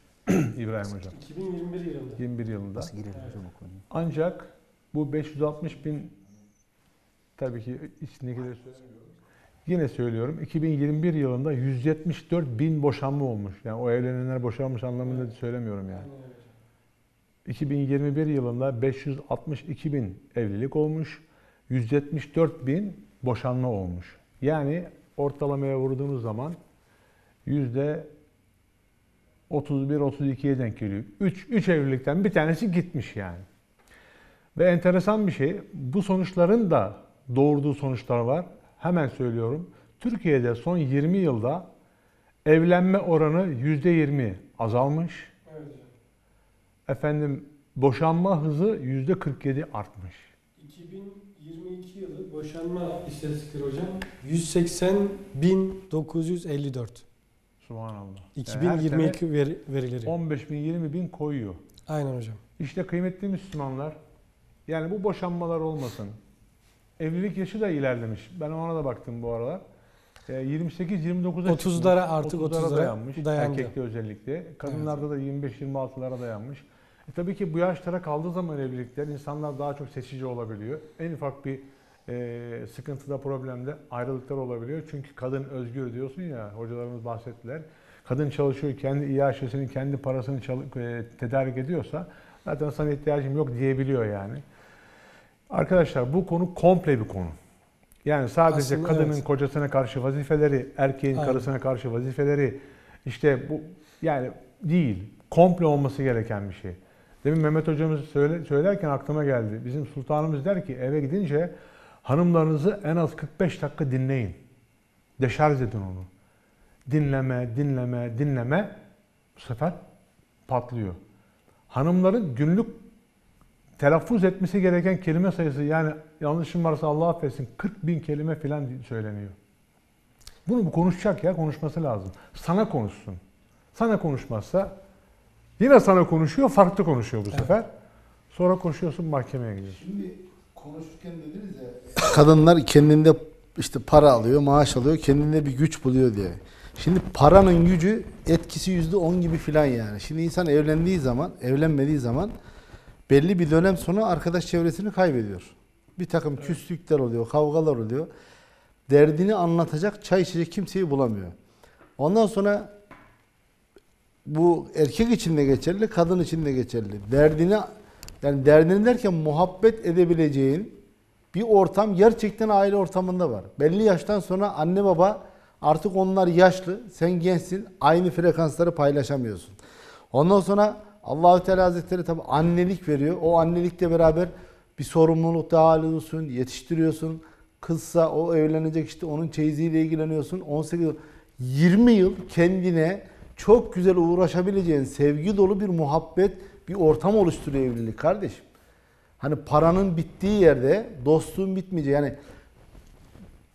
İbrahim hocam. iki bin yirmi bir yılında. yirmi bir yılında. Nasıl girelim hocam o konuya? Ancak bu beş yüz altmış bin, tabii ki içindekileri söylemiyorum. Yine söylüyorum, iki bin yirmi bir yılında yüz yetmiş dört bin boşanma olmuş. Yani o evlenenler boşanmış anlamında evet. söylemiyorum yani. Evet. iki bin yirmi bir yılında beş yüz altmış iki bin evlilik olmuş, yüz yetmiş dört bin boşanma olmuş. Yani ortalamaya vurduğumuz zaman yüzde otuz bir otuz iki'ye denk geliyor. üç evlilikten bir tanesi gitmiş yani. Ve enteresan bir şey, bu sonuçların da doğurduğu sonuçlar var. Hemen söylüyorum. Türkiye'de son yirmi yılda evlenme oranı yüzde yirmi azalmış. Evet. Efendim boşanma hızı yüzde kırk yedi artmış. iki bin yirmi iki yılı boşanma istatistikleri hocam yüz seksen bin dokuz yüz elli dört. Subhanallah. iki bin yirmi iki yani veri, verileri. on beş bin yirmi bin koyuyor. Aynen hocam. İşte kıymetli Müslümanlar, yani bu boşanmalar olmasın. Evlilik yaşı da ilerlemiş. Ben ona da baktım bu aralar. yirmi sekiz yirmi dokuz'a otuzlara artık otuzlara dayanmış. Dayandı. Erkekte özellikle. Kadınlarda da yirmi beş yirmi altılara dayanmış. E tabii ki bu yaşlara kaldığı zaman evlilikler insanlar daha çok seçici olabiliyor. En ufak bir e, sıkıntıda, problemde ayrılıklar olabiliyor. Çünkü kadın özgür diyorsun ya, hocalarımız bahsettiler. Kadın çalışıyor, kendi iaşesini, kendi parasını çalıp, e, tedarik ediyorsa zaten sana ihtiyacım yok diyebiliyor yani. Arkadaşlar bu konu komple bir konu. Yani sadece aslında kadının evet. kocasına karşı vazifeleri, erkeğin aynen. karısına karşı vazifeleri, işte bu yani değil, komple olması gereken bir şey. Demin Mehmet hocamız söyle, söylerken aklıma geldi. Bizim sultanımız der ki eve gidince hanımlarınızı en az kırk beş dakika dinleyin. Deşarj edin onu. Dinleme, dinleme, dinleme bu sefer patlıyor. Hanımların günlük telaffuz etmesi gereken kelime sayısı, yani yanlışım varsa Allah affetsin, kırk bin kelime falan söyleniyor. Bunu bu konuşacak ya, konuşması lazım. Sana konuşsun. Sana konuşmazsa yine sana konuşuyor, farklı konuşuyor bu evet. sefer. Sonra koşuyorsun mahkemeye gidiyorsun. Şimdi konuşurken dediniz ya, kadınlar kendinde işte para alıyor, maaş alıyor, kendinde bir güç buluyor diye. Şimdi paranın gücü etkisi yüzde on gibi falan yani. Şimdi insan evlendiği zaman, evlenmediği zaman belli bir dönem sonra arkadaş çevresini kaybediyor. Bir takım evet. küslükler oluyor, kavgalar oluyor. Derdini anlatacak, çay içecek kimseyi bulamıyor. Ondan sonra bu erkek için de geçerli, kadın için de geçerli. Derdini, yani derdini derken muhabbet edebileceğin bir ortam gerçekten aile ortamında var. Belli yaştan sonra anne baba artık onlar yaşlı, sen gençsin, aynı frekansları paylaşamıyorsun. Ondan sonra Allah-u Teala Hazretleri tabi annelik veriyor. O annelikle beraber bir sorumluluk daha alıyorsun, yetiştiriyorsun. Kızsa o evlenecek, işte onun çeyiziyle ilgileniyorsun. on sekiz yirmi yıl kendine çok güzel uğraşabileceğin sevgi dolu bir muhabbet, bir ortam oluşturuyor evlilik kardeşim. Hani paranın bittiği yerde dostluğun bitmeyecek. Yani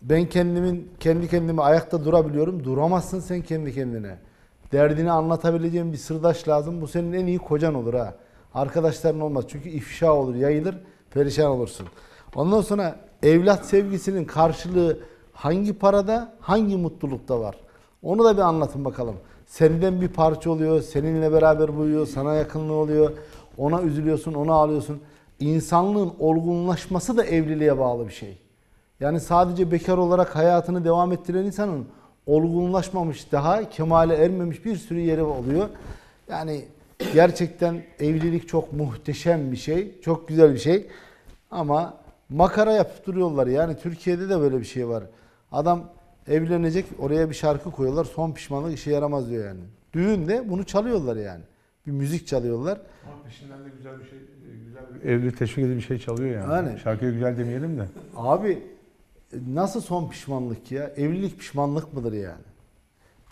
ben kendimin kendi kendime ayakta durabiliyorum. Duramazsın sen kendi kendine. Derdini anlatabileceğin bir sırdaş lazım. Bu senin en iyi kocan olur ha. Arkadaşların olmaz. Çünkü ifşa olur, yayılır, perişan olursun. Ondan sonra evlat sevgisinin karşılığı hangi parada, hangi mutlulukta var? Onu da bir anlatın bakalım. Senden bir parça oluyor, seninle beraber buluyor, sana yakınlığı oluyor. Ona üzülüyorsun, ona ağlıyorsun. İnsanlığın olgunlaşması da evliliğe bağlı bir şey. Yani sadece bekar olarak hayatını devam ettiren insanın olgunlaşmamış, daha kemale ermemiş bir sürü yeri oluyor. Yani gerçekten evlilik çok muhteşem bir şey, çok güzel bir şey. Ama makara yaptırıyorlar. Yani Türkiye'de de böyle bir şey var. Adam evlenecek, oraya bir şarkı koyuyorlar. Son pişmanlık işe yaramaz diyor yani. Düğünde bunu çalıyorlar yani. Bir müzik çalıyorlar. Ama peşinden de güzel bir şey, güzel bir evliliği teşvik edici bir şey çalıyor yani. yani. Şarkıyı güzel demeyelim de. Abi nasıl son pişmanlık ya? Evlilik pişmanlık mıdır yani?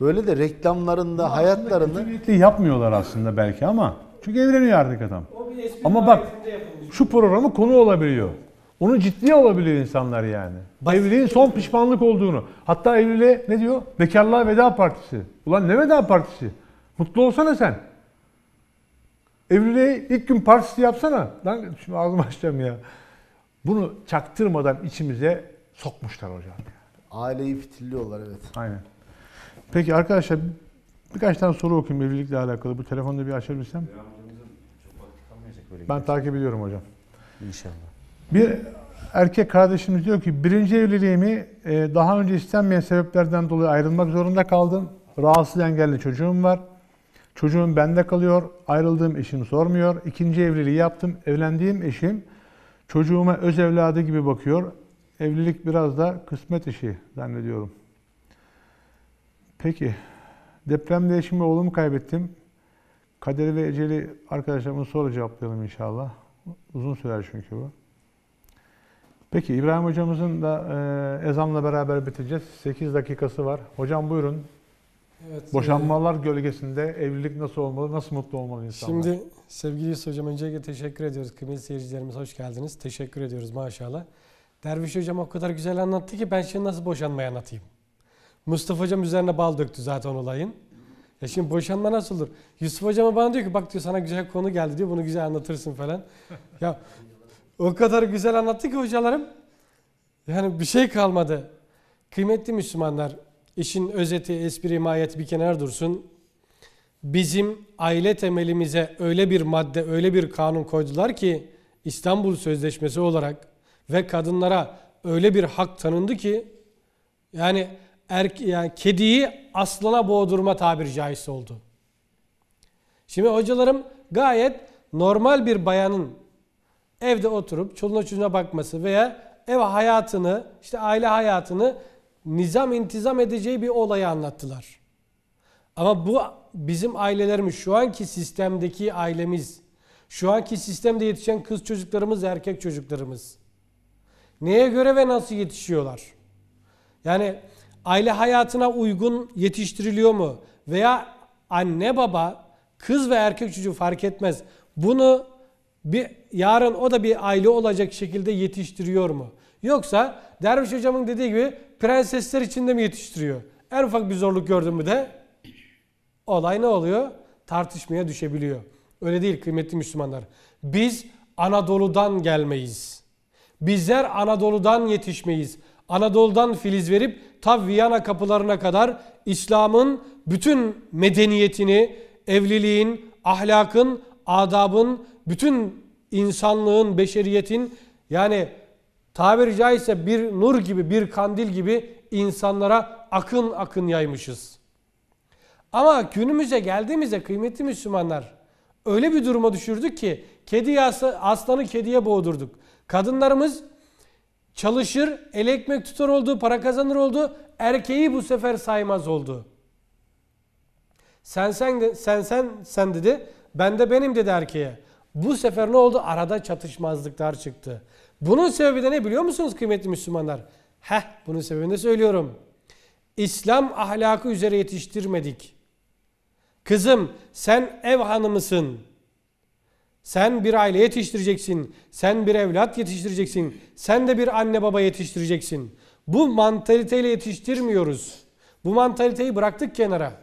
Böyle de reklamlarında, ama hayatlarında... Kötü yapmıyorlar aslında belki ama. Çünkü evleniyor artık adam. Ama bak şu programı konu olabiliyor. Onu ciddiye alabiliyor insanlar yani. Basit evliliğin son pişmanlık olduğunu. Hatta evliliğe ne diyor? Bekarlığa veda partisi. Ulan ne veda partisi? Mutlu olsana sen. Evliliğe ilk gün partisi yapsana. Lan şimdi ağzımı açacağım ya. Bunu çaktırmadan içimize sokmuşlar hocam. Aileyi fitilliyorlar, evet. Aynen. Peki arkadaşlar birkaç tane soru okuyayım evlilikle alakalı. Bu telefonda bir açabilirsem. Ben takip ediyorum hocam. İnşallah. Bir erkek kardeşimiz diyor ki, birinci evliliğimi daha önce istenmeyen sebeplerden dolayı ayrılmak zorunda kaldım. Rahatsız engelli çocuğum var. Çocuğum bende kalıyor. Ayrıldığım eşim sormuyor. İkinci evliliği yaptım. Evlendiğim eşim çocuğuma öz evladı gibi bakıyor. Evlilik biraz da kısmet işi zannediyorum. Peki. Depremde eşimi, oğlumu kaybettim. Kaderi ve eceli arkadaşlarımız sonra cevaplayalım inşallah. Uzun sürer çünkü bu. Peki İbrahim hocamızın da e, ezanla beraber biteceğiz. sekiz dakikası var. Hocam buyurun. Evet, boşanmalar e, gölgesinde evlilik nasıl olmalı, nasıl mutlu olmalı insanlar? Şimdi sevgili Yusuf hocam öncelikle teşekkür ediyoruz. Kıymetli seyircilerimiz hoş geldiniz. Teşekkür ediyoruz maşallah. Derviş hocam o kadar güzel anlattı ki ben şimdi nasıl boşanmayı anlatayım. Mustafa hocam üzerine bal döktü zaten olayın. Ya şimdi boşanma nasıl olur? Yusuf hocama bana diyor ki bak diyor sana güzel konu geldi diyor. Bunu güzel anlatırsın falan. Ya o kadar güzel anlattı ki hocalarım. Yani bir şey kalmadı. Kıymetli Müslümanlar, işin özeti, espri, mahiyeti bir kenara dursun. Bizim aile temelimize öyle bir madde, öyle bir kanun koydular ki İstanbul Sözleşmesi olarak ve kadınlara öyle bir hak tanındı ki yani, erke yani kediyi aslana boğdurma tabiri caizse oldu. Şimdi hocalarım gayet normal bir bayanın evde oturup çoluğuna çocuğuna bakması veya ev hayatını, işte aile hayatını nizam intizam edeceği bir olayı anlattılar. Ama bu bizim ailelerimiz, şu anki sistemdeki ailemiz, şu anki sistemde yetişen kız çocuklarımız, erkek çocuklarımız neye göre ve nasıl yetişiyorlar? Yani aile hayatına uygun yetiştiriliyor mu? Veya anne baba, kız ve erkek çocuğu fark etmez. Bunu bir, yarın o da bir aile olacak şekilde yetiştiriyor mu? Yoksa Derviş hocamın dediği gibi prensesler içinde mi yetiştiriyor? En ufak bir zorluk gördün mü de olay ne oluyor? Tartışmaya düşebiliyor. Öyle değil kıymetli Müslümanlar. Biz Anadolu'dan gelmeyiz. Bizler Anadolu'dan yetişmeyiz. Anadolu'dan filiz verip ta Viyana kapılarına kadar İslam'ın bütün medeniyetini, evliliğin, ahlakın, adabın, bütün insanlığın, beşeriyetin yani tabiri caizse bir nur gibi, bir kandil gibi insanlara akın akın yaymışız. Ama günümüze geldiğimizde kıymetli Müslümanlar öyle bir duruma düşürdük ki kedi aslanı kediye boğdurduk. Kadınlarımız çalışır, el ekmek tutar oldu, para kazanır oldu. Erkeği bu sefer saymaz oldu. Sen sen, de, sen sen sen dedi, ben de benim dedi erkeğe. Bu sefer ne oldu? Arada çatışmazlıklar çıktı. Bunun sebebi de ne biliyor musunuz kıymetli Müslümanlar? Heh, bunun sebebini de söylüyorum. İslam ahlakı üzere yetiştirmedik. Kızım sen ev hanımısın. Sen bir aile yetiştireceksin. Sen bir evlat yetiştireceksin. Sen de bir anne baba yetiştireceksin. Bu mantaliteyle yetiştirmiyoruz. Bu mantaliteyi bıraktık kenara.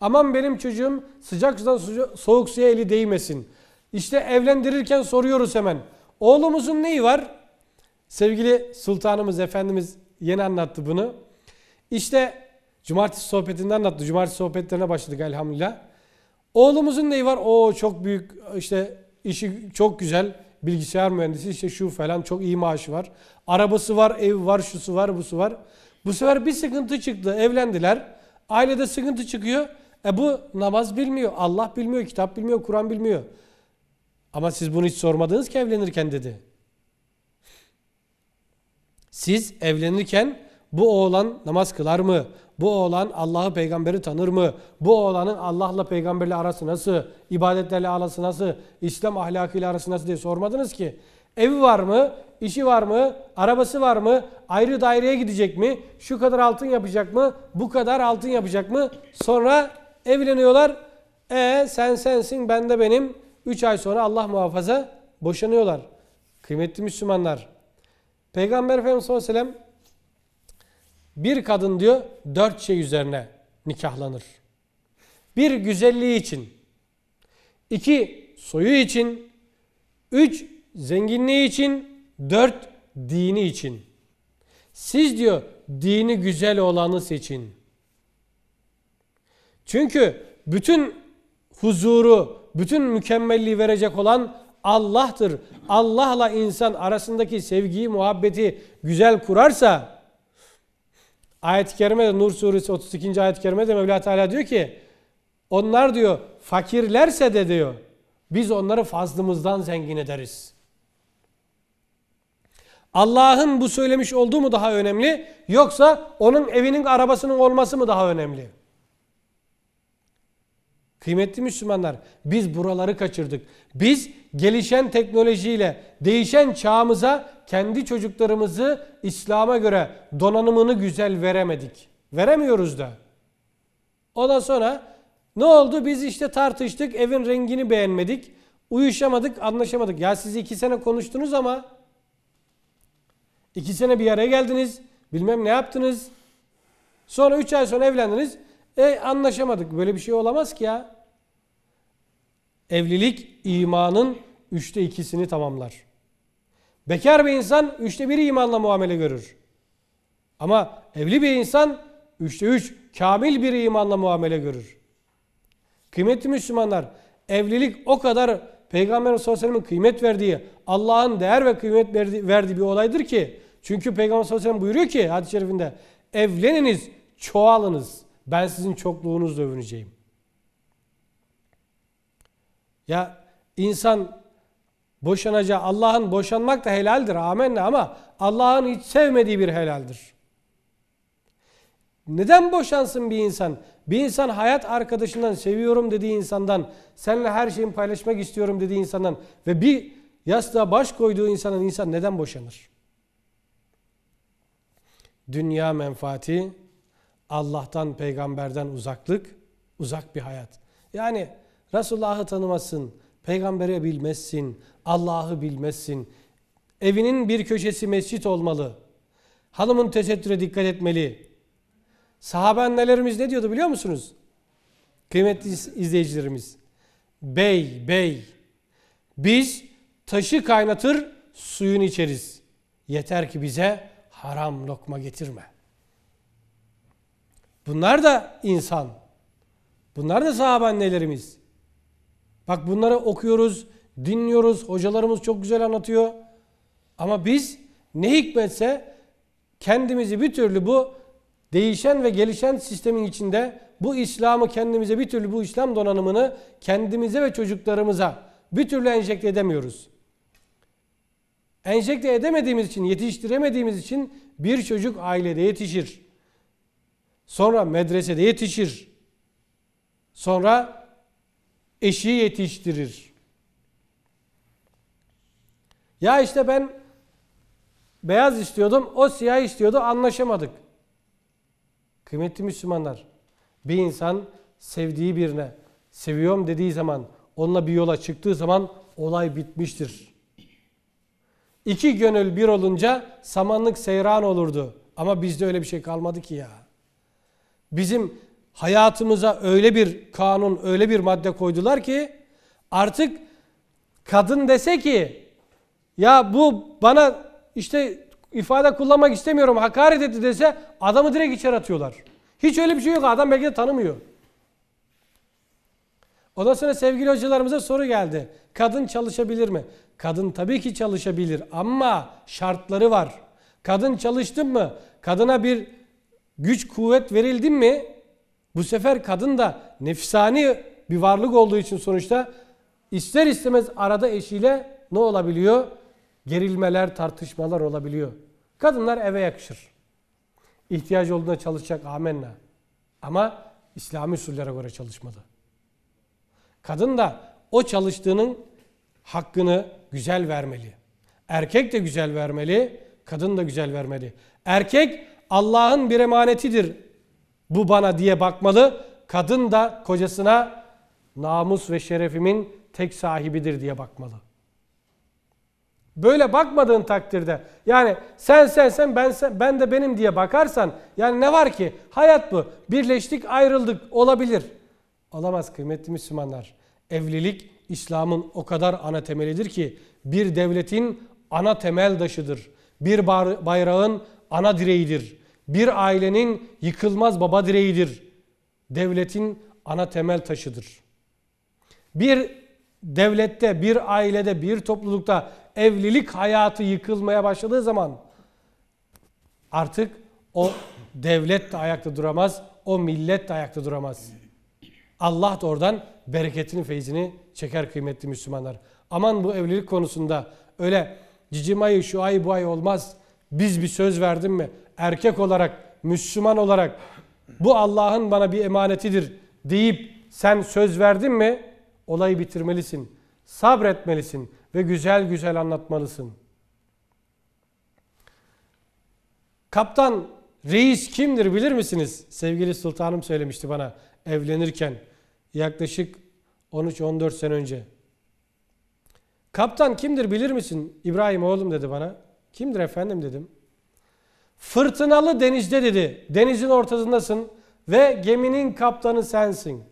Aman benim çocuğum sıcak sudan soğuk suya eli değmesin. İşte evlendirirken soruyoruz hemen. Oğlumuzun neyi var? Sevgili Sultanımız, Efendimiz yeni anlattı bunu. İşte cumartesi sohbetinde anlattı. Cumartesi sohbetlerine başladık elhamdülillah. Oğlumuzun neyi var? Oo çok büyük, işte işi çok güzel, bilgisayar mühendisi, işte şu falan, çok iyi maaşı var. Arabası var, evi var, şusu var, busu var. Bu sefer bir sıkıntı çıktı, evlendiler. Ailede sıkıntı çıkıyor. E bu namaz bilmiyor, Allah bilmiyor, kitap bilmiyor, Kur'an bilmiyor. Ama siz bunu hiç sormadınız ki evlenirken dedi. Siz evlenirken bu oğlan namaz kılar mı? Bu oğlan Allah'ı, peygamberi tanır mı? Bu oğlanın Allah'la, peygamberle arası nasıl? İbadetlerle arası nasıl? İslam ahlakıyla arası nasıl diye sormadınız ki. Evi var mı? İşi var mı? Arabası var mı? Ayrı daireye gidecek mi? Şu kadar altın yapacak mı? Bu kadar altın yapacak mı? Sonra evleniyorlar. E sen sensin, ben de benim. Üç ay sonra Allah muhafaza boşanıyorlar. Kıymetli Müslümanlar. Peygamber Efendimiz sallallahu aleyhi ve sellem bir kadın diyor dört şey üzerine nikahlanır. Bir, güzelliği için. İki, soyu için. Üç, zenginliği için. Dört, dini için. Siz diyor dini güzel olanı seçin. Çünkü bütün huzuru, bütün mükemmelliği verecek olan Allah'tır. Allah'la insan arasındaki sevgiyi, muhabbeti güzel kurarsa, ayet-i kerimede, Nur Suresi otuz ikinci ayet-i kerimede Mevla Teala diyor ki, onlar diyor fakirlerse de diyor, biz onları fazlımızdan zengin ederiz. Allah'ın bu söylemiş olduğu mu daha önemli, yoksa onun evinin, arabasının olması mı daha önemli? Kıymetli Müslümanlar, biz buraları kaçırdık. Biz gelişen teknolojiyle, değişen çağımıza kendi çocuklarımızı İslam'a göre donanımını güzel veremedik. Veremiyoruz da. Ondan sonra ne oldu? Biz işte tartıştık, evin rengini beğenmedik, uyuşamadık, anlaşamadık. Ya siz iki sene konuştunuz ama, iki sene bir araya geldiniz, bilmem ne yaptınız. Sonra üç ay sonra evlendiniz. E anlaşamadık. Böyle bir şey olamaz ki ya. Evlilik imanın üçte ikisini tamamlar. Bekar bir insan üçte biri imanla muamele görür. Ama evli bir insan üçte üç kamil bir imanla muamele görür. Kıymetli Müslümanlar, evlilik o kadar Peygamber sallallahu aleyhi ve sellem'in kıymet verdiği, Allah'ın değer ve kıymet verdiği bir olaydır ki. Çünkü Peygamber sallallahu aleyhi ve sellem buyuruyor ki hadis-i şerifinde, evleniniz, çoğalınız. Ben sizin çokluğunuzla övüneceğim. Ya insan boşanacağı, Allah'ın, boşanmak da helaldir amenna, ama Allah'ın hiç sevmediği bir helaldir. Neden boşansın bir insan? Bir insan hayat arkadaşından, seviyorum dediği insandan, seninle her şeyimi paylaşmak istiyorum dediği insandan ve bir yastığa baş koyduğu insandan insan neden boşanır? Dünya menfaati, Allah'tan, peygamberden uzaklık, uzak bir hayat. Yani Resulullah'ı tanımazsın, peygamberi bilmezsin, Allah'ı bilmezsin. Evinin bir köşesi mescit olmalı. Hanımın tesettüre dikkat etmeli. Sahabe annelerimiz ne diyordu biliyor musunuz? Kıymetli izleyicilerimiz. Bey, bey, biz taşı kaynatır, suyun içeriz. Yeter ki bize haram lokma getirme. Bunlar da insan. Bunlar da sahabe annelerimiz. Bak bunları okuyoruz, dinliyoruz. Hocalarımız çok güzel anlatıyor. Ama biz ne hikmetse kendimizi bir türlü bu değişen ve gelişen sistemin içinde bu İslam'ı kendimize bir türlü, bu İslam donanımını kendimize ve çocuklarımıza bir türlü enjekte edemiyoruz. Enjekte edemediğimiz için, yetiştiremediğimiz için bir çocuk ailede yetişir. Sonra medresede yetişir. Sonra eşi yetiştirir. Ya işte ben beyaz istiyordum, o siyah istiyordu, anlaşamadık. Kıymetli Müslümanlar, bir insan sevdiği birine seviyorum dediği zaman, onunla bir yola çıktığı zaman olay bitmiştir. İki gönül bir olunca samanlık seyran olurdu. Ama bizde öyle bir şey kalmadı ki ya. Bizim hayatımıza öyle bir kanun, öyle bir madde koydular ki artık kadın dese ki ya bu bana işte ifade kullanmak istemiyorum, hakaret etti dese adamı direkt içeri atıyorlar. Hiç öyle bir şey yok. Adam belki de tanımıyor. Ondan sonra sevgili hocalarımıza soru geldi. Kadın çalışabilir mi? Kadın tabii ki çalışabilir ama şartları var. Kadın çalıştın mı? Kadına bir güç, kuvvet verildin mi? Bu sefer kadın da nefsani bir varlık olduğu için sonuçta ister istemez arada eşiyle ne olabiliyor? Gerilmeler, tartışmalar olabiliyor. Kadınlar eve yakışır. İhtiyacı olduğunda çalışacak, amenna. Ama İslami usullere göre çalışmalı. Kadın da o çalıştığının hakkını güzel vermeli. Erkek de güzel vermeli, kadın da güzel vermeli. Erkek Allah'ın bir emanetidir bu bana diye bakmalı. Kadın da kocasına namus ve şerefimin tek sahibidir diye bakmalı. Böyle bakmadığın takdirde, yani sen sen sen ben sen, ben de benim diye bakarsan, yani ne var ki? Hayat bu. Birleştik, ayrıldık, olabilir. Olamaz kıymetli Müslümanlar. Evlilik İslam'ın o kadar ana temelidir ki bir devletin ana temel taşıdır. Bir bayrağın ana direğidir. Bir ailenin yıkılmaz baba direğidir. Devletin ana temel taşıdır. Bir devlette, bir ailede, bir toplulukta evlilik hayatı yıkılmaya başladığı zaman artık o devlet de ayakta duramaz, o millet de ayakta duramaz. Allah da oradan bereketini, feyzini çeker kıymetli Müslümanlar. Aman bu evlilik konusunda öyle cicimayı, şu ay bu ay olmaz. Biz bir söz verdim mi? Erkek olarak, Müslüman olarak bu Allah'ın bana bir emanetidir deyip sen söz verdin mi? Olayı bitirmelisin, sabretmelisin ve güzel güzel anlatmalısın. Kaptan, reis kimdir bilir misiniz? Sevgili sultanım söylemişti bana evlenirken. Yaklaşık on üç on dört sene önce. Kaptan kimdir bilir misin? İbrahim oğlum dedi bana. Kimdir efendim dedim. Fırtınalı denizde dedi. Denizin ortasındasın ve geminin kaptanı sensin.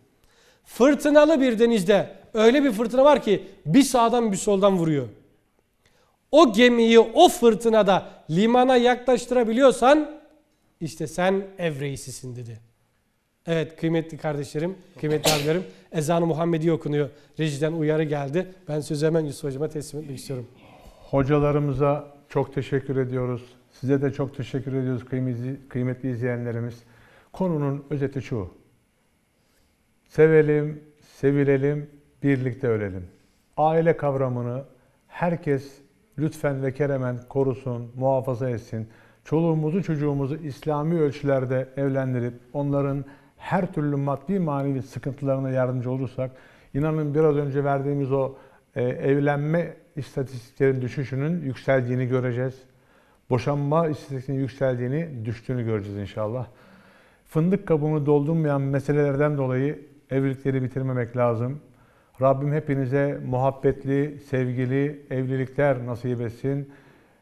Fırtınalı bir denizde öyle bir fırtına var ki bir sağdan bir soldan vuruyor. O gemiyi o fırtınada limana yaklaştırabiliyorsan işte sen ev reisisin dedi. Evet kıymetli kardeşlerim, kıymetli abilerim, ezan-ı Muhammedi okunuyor. Rejiden uyarı geldi. Ben sözü hemen Yusuf hocama teslim etmek istiyorum. Hocalarımıza çok teşekkür ediyoruz. Size de çok teşekkür ediyoruz kıymetli, kıymetli izleyenlerimiz. Konunun özeti şu. Sevelim, sevilelim, birlikte ölelim. Aile kavramını herkes lütfen ve keremen korusun, muhafaza etsin. Çoluğumuzu, çocuğumuzu İslami ölçülerde evlendirip onların her türlü maddi manevi sıkıntılarına yardımcı olursak, inanın biraz önce verdiğimiz o e, evlenme istatistiklerin düşüşünün yükseldiğini göreceğiz. Boşanma istatistiklerinin yükseldiğini, düştüğünü göreceğiz inşallah. Fındık kabuğunu doldurmayan meselelerden dolayı evlilikleri bitirmemek lazım. Rabbim hepinize muhabbetli, sevgili evlilikler nasip etsin.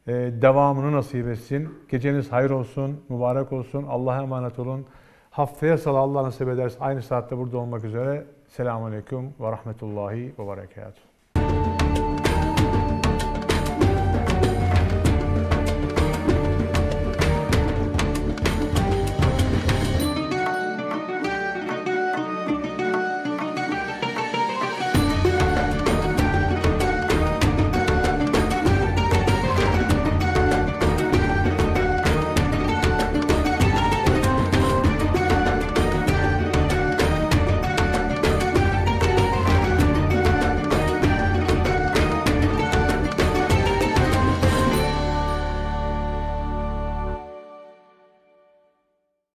Ee, devamını nasip etsin. Geceniz hayır olsun, mübarek olsun. Allah'a emanet olun. Haftaya salı Allah nasip ederse aynı saatte burada olmak üzere. Selamun Aleyküm ve Rahmetullahi ve Berekatuhu.